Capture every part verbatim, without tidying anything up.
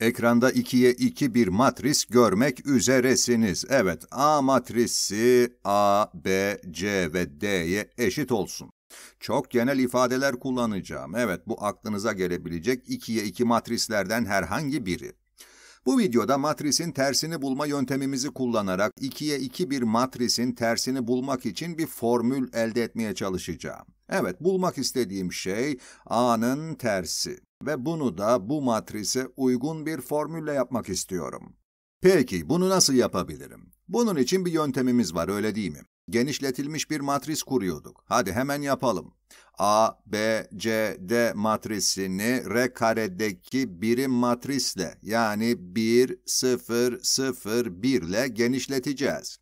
Ekranda ikiye iki bir matris görmek üzeresiniz. Evet, A matrisi A, B, C ve D'ye eşit olsun. Çok genel ifadeler kullanacağım. Evet, bu aklınıza gelebilecek ikiye iki matrislerden herhangi biri. Bu videoda matrisin tersini bulma yöntemimizi kullanarak ikiye iki bir matrisin tersini bulmak için bir formül elde etmeye çalışacağım. Evet, bulmak istediğim şey A'nın tersi ve bunu da bu matrise uygun bir formülle yapmak istiyorum. Peki, bunu nasıl yapabilirim? Bunun için bir yöntemimiz var, öyle değil mi? Genişletilmiş bir matris kuruyorduk. Hadi hemen yapalım. A, B, C, D matrisini R karedeki birim matrisle, yani bir, sıfır, sıfır, bir ile genişleteceğiz.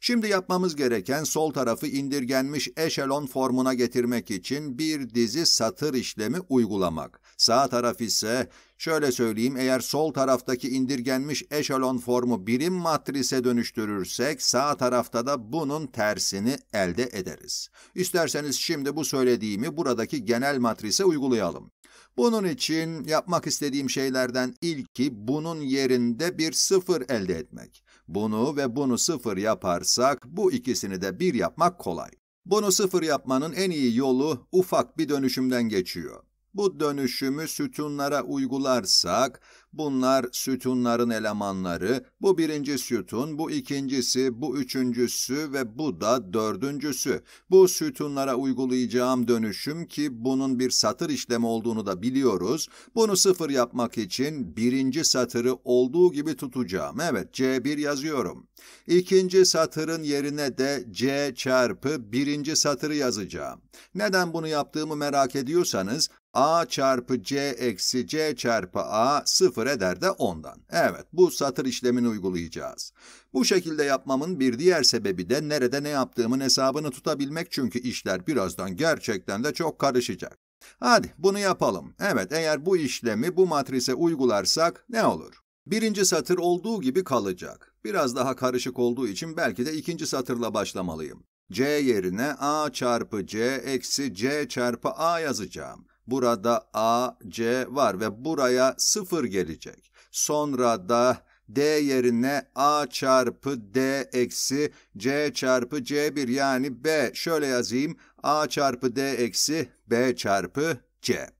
Şimdi yapmamız gereken sol tarafı indirgenmiş eşelon formuna getirmek için bir dizi satır işlemi uygulamak. Sağ taraf ise şöyle söyleyeyim, eğer sol taraftaki indirgenmiş eşelon formu birim matrise dönüştürürsek sağ tarafta da bunun tersini elde ederiz. İsterseniz şimdi bu söylediğimi buradaki genel matrise uygulayalım. Bunun için yapmak istediğim şeylerden ilki bunun yerinde bir sıfır elde etmek. Bunu ve bunu sıfır yaparsak bu ikisini de bir yapmak kolay. Bunu sıfır yapmanın en iyi yolu ufak bir dönüşümden geçiyor. Bu dönüşümü sütunlara uygularsak, bunlar sütunların elemanları, bu birinci sütun, bu ikincisi, bu üçüncüsü ve bu da dördüncüsü. Bu sütunlara uygulayacağım dönüşüm ki bunun bir satır işlemi olduğunu da biliyoruz. Bunu sıfır yapmak için birinci satırı olduğu gibi tutacağım. Evet, C bir yazıyorum. İkinci satırın yerine de C çarpı birinci satırı yazacağım. Neden bunu yaptığımı merak ediyorsanız, A çarpı C eksi C çarpı A sıfır eder de ondan. Evet, bu satır işlemini uygulayacağız. Bu şekilde yapmamın bir diğer sebebi de nerede ne yaptığımın hesabını tutabilmek, çünkü işler birazdan gerçekten de çok karışacak. Hadi bunu yapalım. Evet, eğer bu işlemi bu matrise uygularsak ne olur? Birinci satır olduğu gibi kalacak. Biraz daha karışık olduğu için belki de ikinci satırla başlamalıyım. C yerine A çarpı C eksi C çarpı A yazacağım. Burada A, C var ve buraya sıfır gelecek. Sonra da D yerine A çarpı D eksi C çarpı C bir, yani B. Şöyle yazayım, A çarpı D eksi B çarpı C.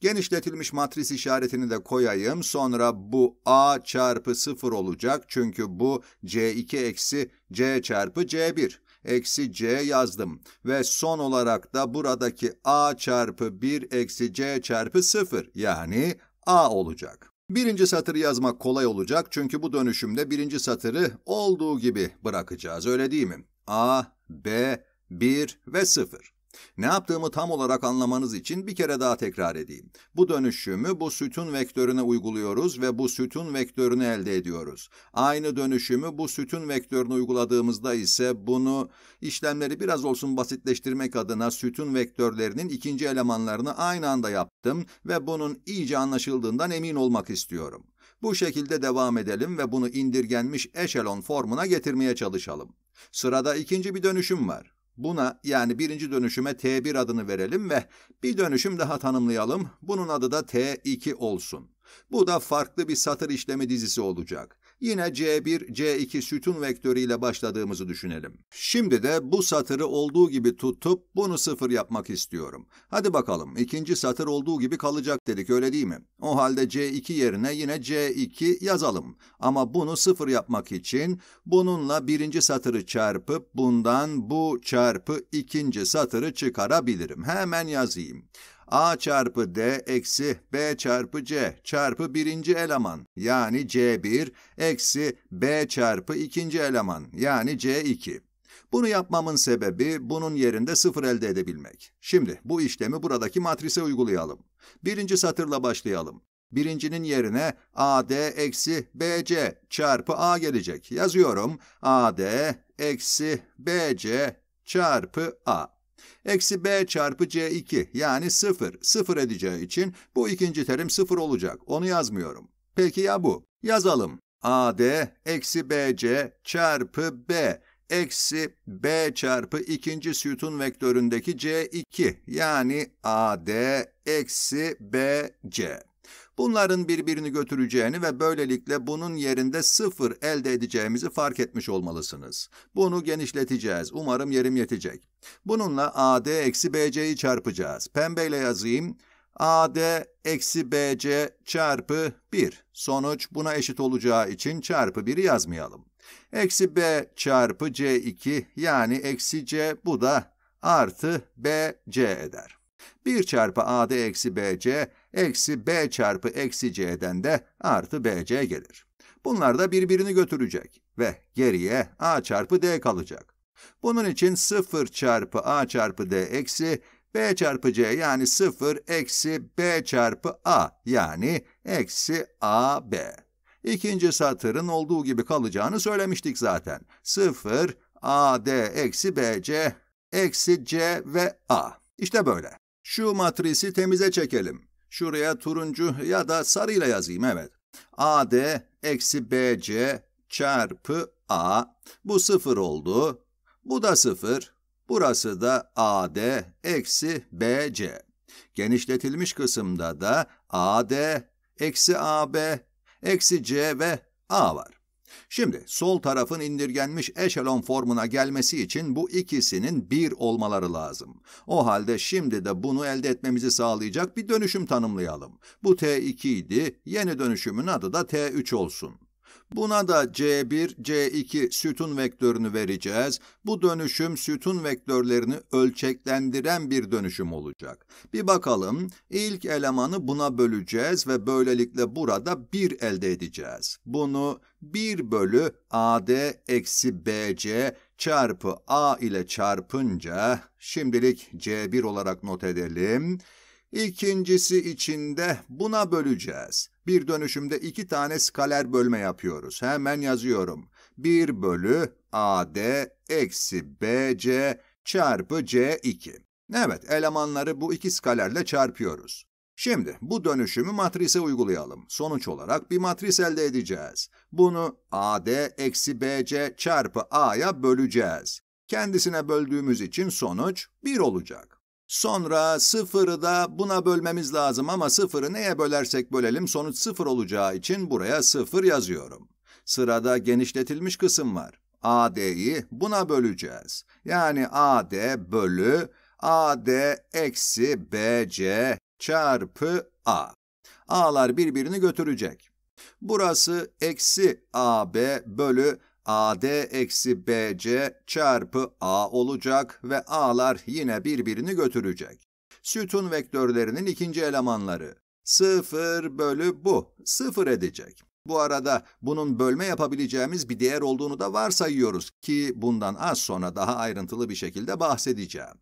Genişletilmiş matris işaretini de koyayım. Sonra bu A çarpı sıfır olacak. Çünkü bu C iki eksi C çarpı C bir. Eksi C yazdım ve son olarak da buradaki A çarpı bir eksi C çarpı sıfır, yani A olacak. Birinci satırı yazmak kolay olacak çünkü bu dönüşümde birinci satırı olduğu gibi bırakacağız, öyle değil mi? A, B, bir ve sıfır. Ne yaptığımı tam olarak anlamanız için bir kere daha tekrar edeyim. Bu dönüşümü bu sütun vektörüne uyguluyoruz ve bu sütun vektörünü elde ediyoruz. Aynı dönüşümü bu sütun vektörüne uyguladığımızda ise bunu, işlemleri biraz olsun basitleştirmek adına sütun vektörlerinin ikinci elemanlarını aynı anda yaptım ve bunun iyice anlaşıldığından emin olmak istiyorum. Bu şekilde devam edelim ve bunu indirgenmiş eşelon formuna getirmeye çalışalım. Sırada ikinci bir dönüşüm var. Buna, yani birinci dönüşüme T bir adını verelim ve bir dönüşüm daha tanımlayalım. Bunun adı da T iki olsun. Bu da farklı bir satır işlemi dizisi olacak. Yine C bir, C iki sütun vektörüyle başladığımızı düşünelim. Şimdi de bu satırı olduğu gibi tutup bunu sıfır yapmak istiyorum. Hadi bakalım, ikinci satır olduğu gibi kalacak dedik, öyle değil mi? O halde C iki yerine yine C iki yazalım. Ama bunu sıfır yapmak için bununla birinci satırı çarpıp bundan bu çarpı ikinci satırı çıkarabilirim. Hemen yazayım. A çarpı D eksi B çarpı C çarpı birinci eleman, yani C bir eksi B çarpı ikinci eleman, yani C iki. Bunu yapmamın sebebi bunun yerinde sıfır elde edebilmek. Şimdi bu işlemi buradaki matrise uygulayalım. Birinci satırla başlayalım. Birincinin yerine A D eksi B C çarpı A gelecek. Yazıyorum, A D eksi B C çarpı A. Eksi B çarpı C iki, yani sıfır, sıfır edeceği için bu ikinci terim sıfır olacak. Onu yazmıyorum. Peki ya bu? Yazalım. A D eksi B C çarpı B eksi B çarpı ikinci sütun vektöründeki C iki, yani A D eksi B C. bunların birbirini götüreceğini ve böylelikle bunun yerinde sıfır elde edeceğimizi fark etmiş olmalısınız. Bunu genişleteceğiz. Umarım yerim yetecek. Bununla A D eksi B C'yi çarpacağız. Pembeyle yazayım. A D eksi B C çarpı bir. Sonuç buna eşit olacağı için çarpı bir'i yazmayalım. Eksi B çarpı C iki yani eksi C, bu da artı B C eder. bir çarpı A D eksi B C eksi B çarpı eksi C'den de artı B C gelir. Bunlar da birbirini götürecek ve geriye A çarpı D kalacak. Bunun için sıfır çarpı A çarpı D eksi B çarpı C yani sıfır eksi B çarpı A yani eksi A B. İkinci satırın olduğu gibi kalacağını söylemiştik zaten. sıfır, A D eksi B C eksi C ve A. İşte böyle. Şu matrisi temize çekelim. Şuraya turuncu ya da sarıyla yazayım, evet. A D eksi B C çarpı A. Bu sıfır oldu. Bu da sıfır. Burası da A D eksi B C. Genişletilmiş kısımda da A D eksi A B eksi C ve A var. Şimdi sol tarafın indirgenmiş eşelon formuna gelmesi için bu ikisinin bir olmaları lazım. O halde şimdi de bunu elde etmemizi sağlayacak bir dönüşüm tanımlayalım. Bu T iki idi, yeni dönüşümün adı da T üç olsun. Buna da C bir, C iki sütun vektörünü vereceğiz. Bu dönüşüm sütun vektörlerini ölçeklendiren bir dönüşüm olacak. Bir bakalım, ilk elemanı buna böleceğiz ve böylelikle burada bir elde edeceğiz. Bunu bir bölü A D eksi B C çarpı A ile çarpınca, şimdilik C bir olarak not edelim. İkincisi için de buna böleceğiz. Bir dönüşümde iki tane skaler bölme yapıyoruz. Hemen yazıyorum. bir bölü A D eksi B C çarpı C iki. Evet, elemanları bu iki skalerle çarpıyoruz. Şimdi bu dönüşümü matrise uygulayalım. Sonuç olarak bir matris elde edeceğiz. Bunu A D eksi B C çarpı A'ya böleceğiz. Kendisine böldüğümüz için sonuç bir olacak. Sonra sıfırı da buna bölmemiz lazım ama sıfırı neye bölersek bölelim sonuç sıfır olacağı için buraya sıfır yazıyorum. Sırada genişletilmiş kısım var. A D'yi buna böleceğiz. Yani A D bölü A D eksi B C çarpı A. A'lar birbirini götürecek. Burası eksi A B bölü A D eksi B C çarpı A olacak ve A'lar yine birbirini götürecek. Sütun vektörlerinin ikinci elemanları. sıfır bölü bu, sıfır edecek. Bu arada bunun bölme yapabileceğimiz bir değer olduğunu da varsayıyoruz ki bundan az sonra daha ayrıntılı bir şekilde bahsedeceğim.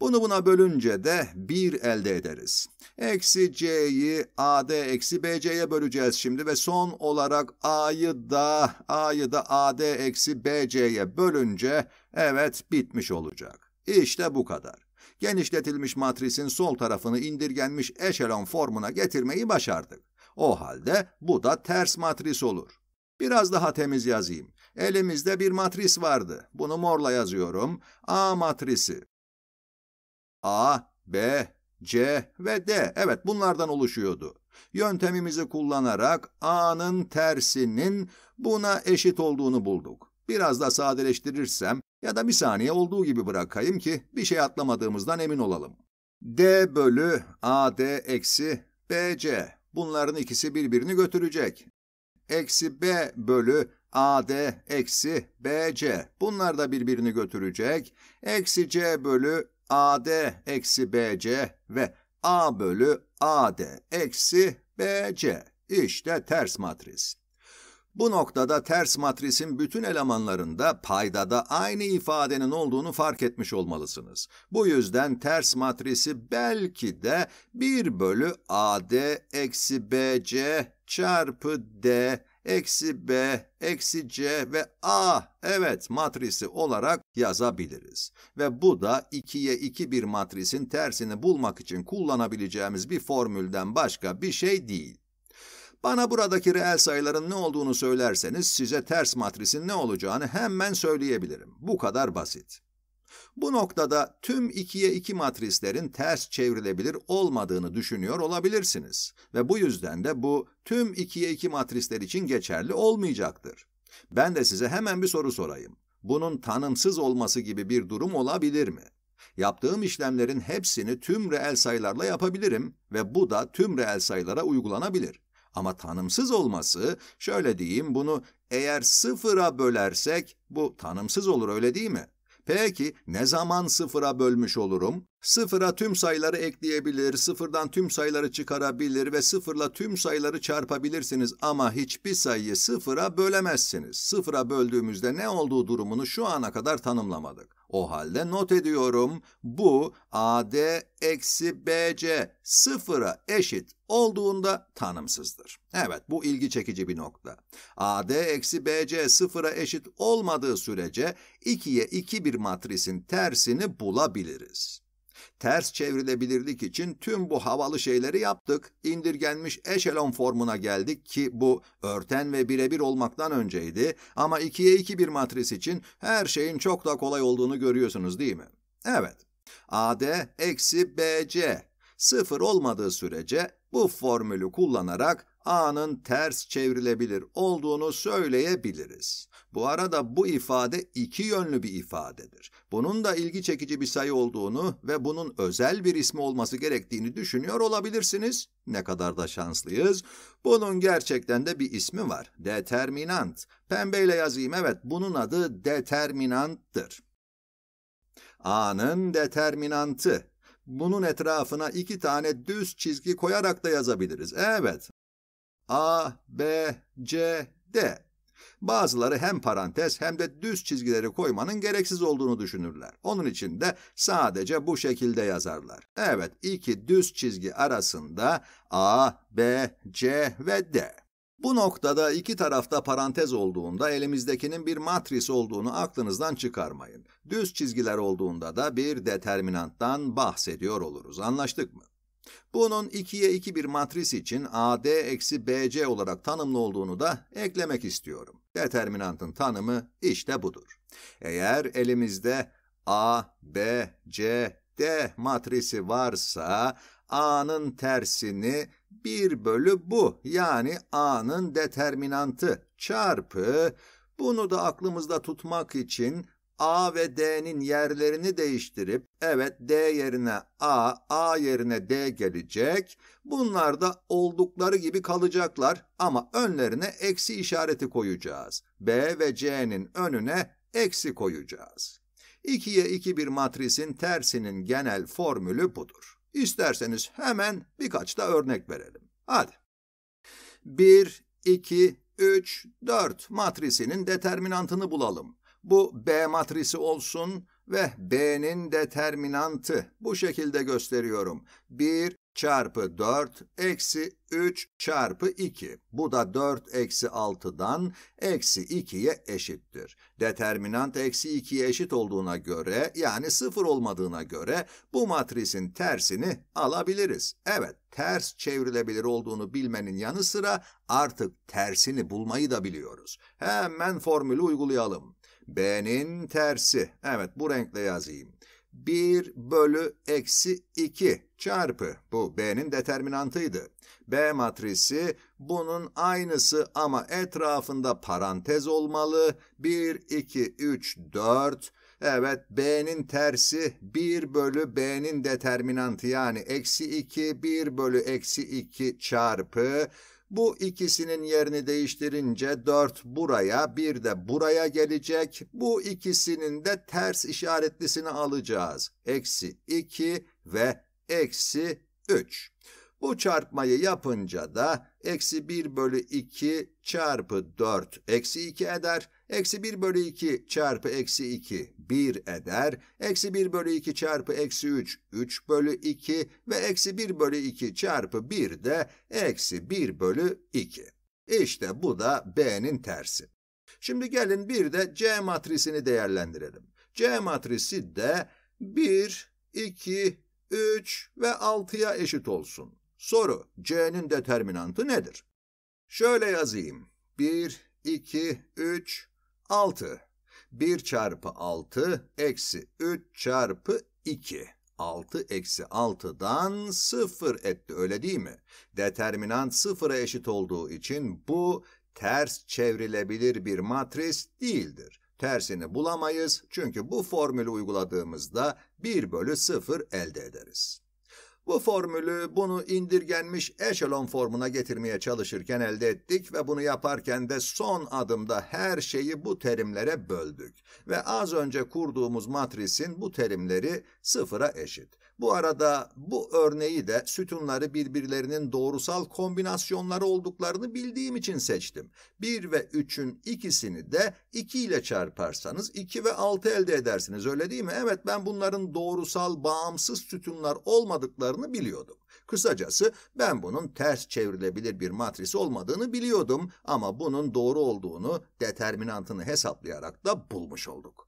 Bunu buna bölünce de bir elde ederiz. Eksi C'yi A D eksi B C'ye böleceğiz şimdi ve son olarak A'yı da A'yı da A D eksi B C'ye bölünce evet bitmiş olacak. İşte bu kadar. Genişletilmiş matrisin sol tarafını indirgenmiş eşelon formuna getirmeyi başardık. O halde bu da ters matris olur. Biraz daha temiz yazayım. Elimizde bir matris vardı. Bunu morla yazıyorum. A matrisi. A, B, C ve D. Evet, bunlardan oluşuyordu. Yöntemimizi kullanarak A'nın tersinin buna eşit olduğunu bulduk. Biraz da sadeleştirirsem ya da bir saniye olduğu gibi bırakayım ki bir şey atlamadığımızdan emin olalım. D bölü A D eksi B C. Bunların ikisi birbirini götürecek. Eksi B bölü A D eksi B C. Bunlar da birbirini götürecek. Eksi C bölü A D eksi B C ve A bölü A D eksi B C. İşte ters matris. Bu noktada ters matrisin bütün elemanlarında paydada aynı ifadenin olduğunu fark etmiş olmalısınız. Bu yüzden ters matrisi belki de bir bölü A D eksi B C çarpı D eksi B, eksi C ve A, evet, matrisi olarak yazabiliriz. Ve bu da ikiye iki bir matrisin tersini bulmak için kullanabileceğimiz bir formülden başka bir şey değil. Bana buradaki reel sayıların ne olduğunu söylerseniz size ters matrisin ne olacağını hemen söyleyebilirim. Bu kadar basit. Bu noktada tüm ikiye iki matrislerin ters çevrilebilir olmadığını düşünüyor olabilirsiniz ve bu yüzden de bu tüm ikiye iki matrisler için geçerli olmayacaktır. Ben de size hemen bir soru sorayım. Bunun tanımsız olması gibi bir durum olabilir mi? Yaptığım işlemlerin hepsini tüm reel sayılarla yapabilirim ve bu da tüm reel sayılara uygulanabilir. Ama tanımsız olması, şöyle diyeyim, bunu eğer sıfıra bölersek bu tanımsız olur, öyle değil mi? Peki ne zaman sıfıra bölmüş olurum? Sıfıra tüm sayıları ekleyebilir, sıfırdan tüm sayıları çıkarabilir ve sıfırla tüm sayıları çarpabilirsiniz ama hiçbir sayıyı sıfıra bölemezsiniz. Sıfıra böldüğümüzde ne olduğu durumunu şu ana kadar tanımlamadık. O halde not ediyorum, bu A D eksi B C sıfıra eşit olduğunda tanımsızdır. Evet, bu ilgi çekici bir nokta. A D eksi B C sıfıra eşit olmadığı sürece ikiye iki bir matrisin tersini bulabiliriz. Ters çevrilebilirlik için tüm bu havalı şeyleri yaptık, indirgenmiş eşelon formuna geldik ki bu örten ve birebir olmaktan önceydi ama ikiye iki bir matris için her şeyin çok da kolay olduğunu görüyorsunuz değil mi? Evet, A D eksi B C sıfır olmadığı sürece bu formülü kullanarak A'nın ters çevrilebilir olduğunu söyleyebiliriz. Bu arada bu ifade iki yönlü bir ifadedir. Bunun da ilgi çekici bir sayı olduğunu ve bunun özel bir ismi olması gerektiğini düşünüyor olabilirsiniz. Ne kadar da şanslıyız. Bunun gerçekten de bir ismi var. Determinant. Pembeyle yazayım. Evet, bunun adı determinanttır. A'nın determinantı. Bunun etrafına iki tane düz çizgi koyarak da yazabiliriz. Evet. A, B, C, D. Bazıları hem parantez hem de düz çizgileri koymanın gereksiz olduğunu düşünürler. Onun için de sadece bu şekilde yazarlar. Evet, iki düz çizgi arasında A, B, C ve D. Bu noktada iki tarafta parantez olduğunda elimizdekinin bir matris olduğunu aklınızdan çıkarmayın. Düz çizgiler olduğunda da bir determinanttan bahsediyor oluruz. Anlaştık mı? Bunun ikiye iki bir matris için A D-B C olarak tanımlı olduğunu da eklemek istiyorum. Determinantın tanımı işte budur. Eğer elimizde A, B, C, D matrisi varsa A'nın tersini bir bölü bu, yani A'nın determinantı çarpı, bunu da aklımızda tutmak için A ve D'nin yerlerini değiştirip, evet, D yerine A, A yerine D gelecek. Bunlar da oldukları gibi kalacaklar ama önlerine eksi işareti koyacağız. B ve C'nin önüne eksi koyacağız. ikiye iki bir matrisin tersinin genel formülü budur. İsterseniz hemen birkaç da örnek verelim. Hadi. bir, iki, üç, dört matrisinin determinantını bulalım. Bu B matrisi olsun ve B'nin determinantı. Bu şekilde gösteriyorum. bir çarpı dört eksi üç çarpı iki. Bu da dört eksi altıdan eksi ikiye eşittir. Determinant eksi ikiye eşit olduğuna göre, yani sıfır olmadığına göre bu matrisin tersini alabiliriz. Evet, ters çevrilebilir olduğunu bilmenin yanı sıra artık tersini bulmayı da biliyoruz. Hemen formülü uygulayalım. B'nin tersi, evet bu renkle yazayım, bir bölü eksi iki çarpı, bu B'nin determinantıydı. B matrisi bunun aynısı ama etrafında parantez olmalı, bir, iki, üç, dört, evet B'nin tersi bir bölü B'nin determinantı yani eksi iki, bir bölü eksi iki çarpı. Bu ikisinin yerini değiştirince dört buraya, bir de buraya gelecek. Bu ikisinin de ters işaretlisini alacağız. Eksi iki ve eksi üç. Bu çarpmayı yapınca da eksi bir bölü iki çarpı dört eksi iki eder. Eksi bir bölü iki çarpı eksi iki bir eder. Eksi bir bölü iki çarpı eksi üç üç bölü iki ve eksi bir bölü iki çarpı bir de eksi bir bölü iki. İşte bu da B'nin tersi. Şimdi gelin bir de C matrisini değerlendirelim. C matrisi de bir, iki, üç ve altıya eşit olsun. Soru, C'nin determinantı nedir? Şöyle yazayım. bir, iki, üç, altı. bir çarpı altı eksi üç çarpı iki. altı eksi altıdan sıfır etti, öyle değil mi? Determinant sıfıra eşit olduğu için bu ters çevrilebilir bir matris değildir. Tersini bulamayız çünkü bu formülü uyguladığımızda bir bölü sıfır elde ederiz. Bu formülü bunu indirgenmiş eşelon formuna getirmeye çalışırken elde ettik ve bunu yaparken de son adımda her şeyi bu terimlere böldük. Ve az önce kurduğumuz matrisin bu terimleri sıfıra eşit. Bu arada bu örneği de sütunları birbirlerinin doğrusal kombinasyonları olduklarını bildiğim için seçtim. bir ve üçün ikisini de iki ile çarparsanız iki ve altı elde edersiniz, öyle değil mi? Evet, ben bunların doğrusal bağımsız sütunlar olmadıklarını biliyordum. Kısacası ben bunun ters çevrilebilir bir matris olmadığını biliyordum ama bunun doğru olduğunu determinantını hesaplayarak da bulmuş olduk.